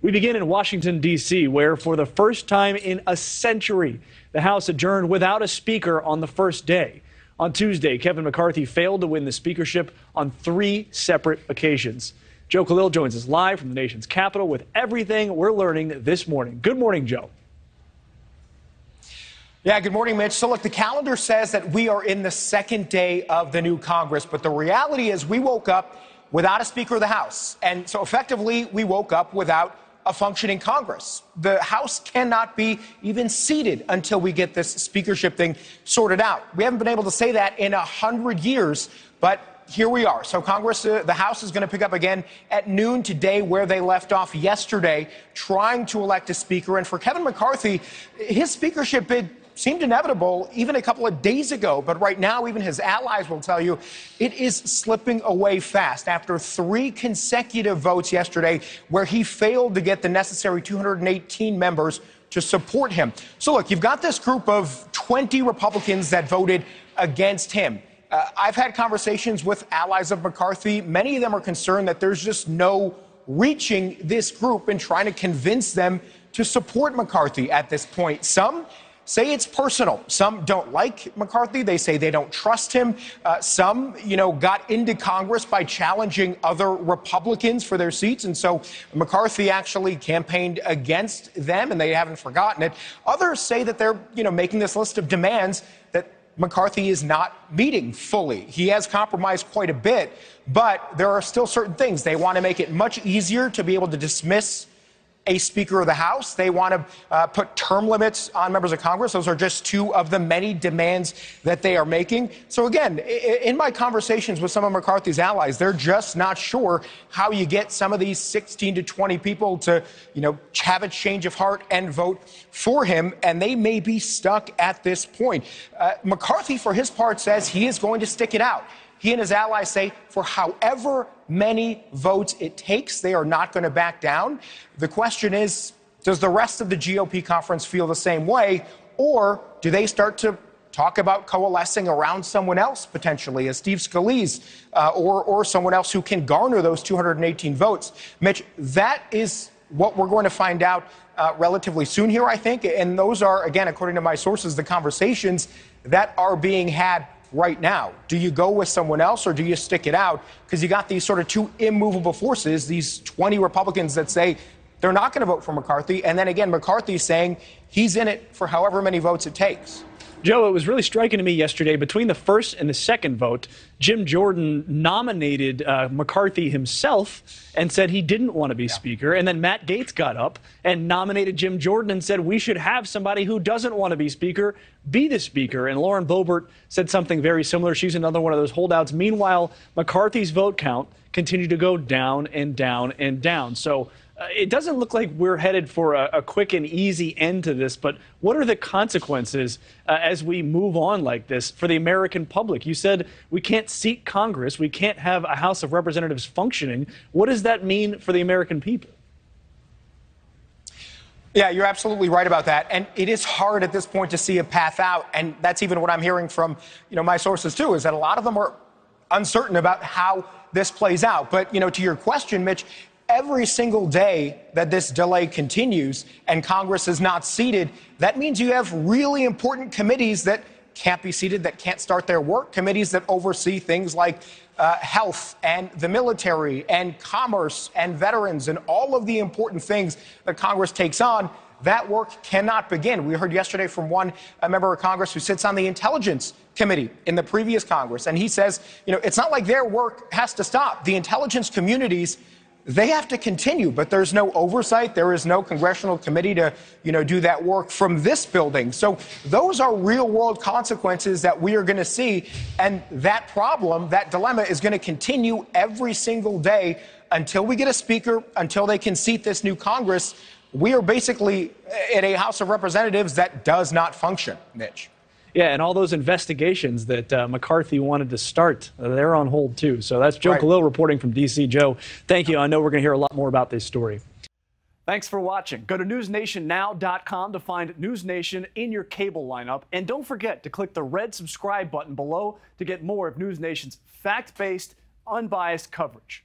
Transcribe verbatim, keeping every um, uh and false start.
We begin in Washington, D C, where for the first time in a century, the House adjourned without a speaker on the first day. On Tuesday, Kevin McCarthy failed to win the speakership on three separate occasions. Joe Khalil joins us live from the nation's capital with everything we're learning this morning. Good morning, Joe. Yeah, good morning, Mitch. So, look, the calendar says that we are in the second day of the new Congress, but the reality is we woke up without a Speaker of the House. And so, effectively, we woke up without a functioning Congress. The House cannot be even seated until we get this speakership thing sorted out. We haven't been able to say that in a hundred years, but here we are. So Congress, uh, the House is going to pick up again at noon today where they left off yesterday, trying to elect a speaker. And for Kevin McCarthy, his speakership bid seemed inevitable even a couple of days ago. But right now, even his allies will tell you it is slipping away fast after three consecutive votes yesterday where he failed to get the necessary two hundred eighteen members to support him. So, look, you've got this group of twenty Republicans that voted against him. Uh, I've had conversations with allies of McCarthy. Many of them are concerned that there's just no reaching this group and trying to convince them to support McCarthy at this point. Some say it's personal. Some don't like McCarthy. They say they don't trust him. Uh, some, you know, got into Congress by challenging other Republicans for their seats. And so McCarthy actually campaigned against them, and they haven't forgotten it. Others say that they're, you know, making this list of demands that McCarthy is not meeting fully. He has compromised quite a bit, but there are still certain things. They want to make it much easier to be able to dismiss a Speaker of the House. They want to uh, put term limits on members of Congress. Those are just two of the many demands that they are making. So again, in my conversations with some of McCarthy's allies, they're just not sure how you get some of these sixteen to twenty people to, you know, have a change of heart and vote for him, and they may be stuck at this point. Uh, McCarthy, for his part, says he is going to stick it out. He and his allies say for however many votes it takes, they are not going to back down. The question is, does the rest of the G O P conference feel the same way, or do they start to talk about coalescing around someone else, potentially, as Steve Scalise, uh, or, or someone else who can garner those two hundred eighteen votes? Mitch, that is what we're going to find out uh, relatively soon here, I think. And those are, again, according to my sources, the conversations that are being had right now. Do you go with someone else or do you stick it out? Because you got these sort of two immovable forces, these twenty Republicans that say they're not going to vote for McCarthy. And then again, McCarthy saying he's in it for however many votes it takes. Joe, it was really striking to me yesterday between the first and the second vote, Jim Jordan nominated uh, McCarthy himself and said he didn't want to be yeah. Speaker. And then Matt Gaetz got up and nominated Jim Jordan and said we should have somebody who doesn't want to be Speaker be the Speaker. And Lauren Boebert said something very similar. She's another one of those holdouts. Meanwhile, McCarthy's vote count continued to go down and down and down. So Uh, it doesn't look like we're headed for a, a quick and easy end to this, but what are the consequences uh, as we move on like this for the American public? You said we can't seat Congress. We can't have a House of Representatives functioning. What does that mean for the American people? Yeah, you're absolutely right about that. And it is hard at this point to see a path out. And that's even what I'm hearing from, you know, my sources, too, is that a lot of them are uncertain about how this plays out. But, you know, to your question, Mitch, every single day that this delay continues and Congress is not seated, that means you have really important committees that can't be seated, that can't start their work, committees that oversee things like uh, health and the military and commerce and veterans and all of the important things that Congress takes on. That work cannot begin. We heard yesterday from one member of Congress who sits on the Intelligence Committee in the previous Congress, and he says, you know, it's not like their work has to stop. The intelligence communities, they have to continue, but there's no oversight. There is no congressional committee to, you know, do that work from this building. So those are real-world consequences that we are going to see, and that problem, that dilemma, is going to continue every single day until we get a speaker, until they can seat this new Congress. We are basically in a House of Representatives that does not function, Mitch. Yeah, and all those investigations that uh, McCarthy wanted to start, uh, they're on hold, too. So that's Joe right. Khalil reporting from D C. Joe, thank you. I know we're going to hear a lot more about this story. Thanks for watching. Go to News Nation Now dot com to find News Nation in your cable lineup. And don't forget to click the red subscribe button below to get more of News Nation's fact-based, unbiased coverage.